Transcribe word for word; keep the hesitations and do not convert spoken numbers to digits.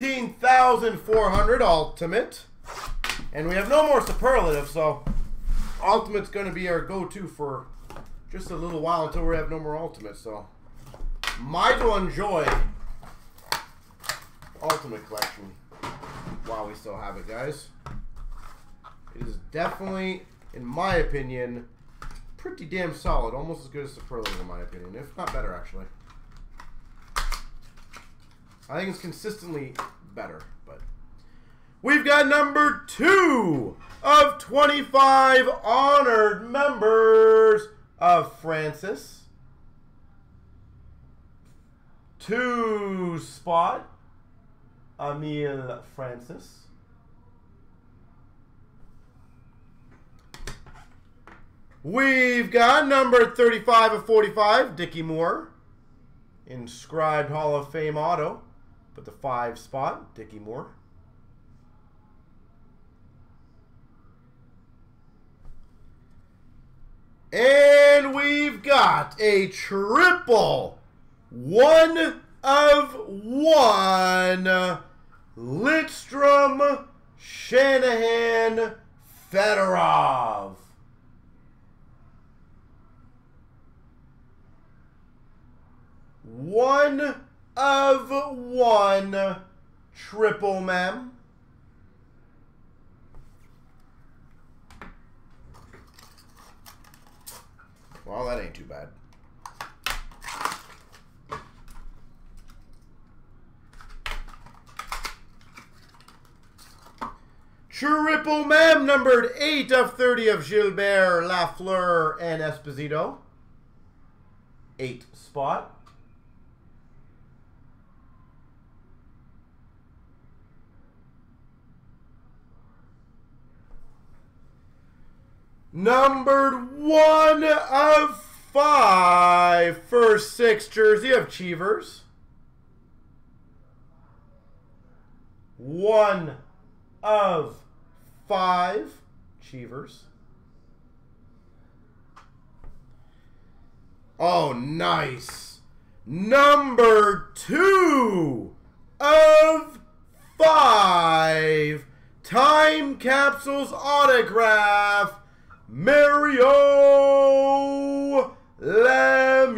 fifteen thousand four hundred ultimate. And we have no more superlative, so ultimate's going to be our go-to for just a little while until we have no more ultimate. So might enjoy ultimate collection while we still have it, guys. It is definitely, in my opinion, pretty damn solid. Almost as good as superlative, in my opinion, if not better, actually. I think it's consistently better, but we've got number two of twenty-five honored members of Francis. Two spot, Emile Francis. We've got number thirty-five of forty-five, Dickie Moore. Inscribed Hall of Fame auto. But the five spot, Dickie Moore. And we've got a triple one of one. Lindstrom, Shanahan, Fedorov. One of one triple mem. Well, that ain't too bad. Triple mem numbered eight of thirty of Gilbert Lafleur and Esposito. Eight spot. Numbered one of five, first six jersey of Cheevers. One of five Cheevers. Oh, nice. Number two of five, Time Capsules autograph, Mario Lemieux.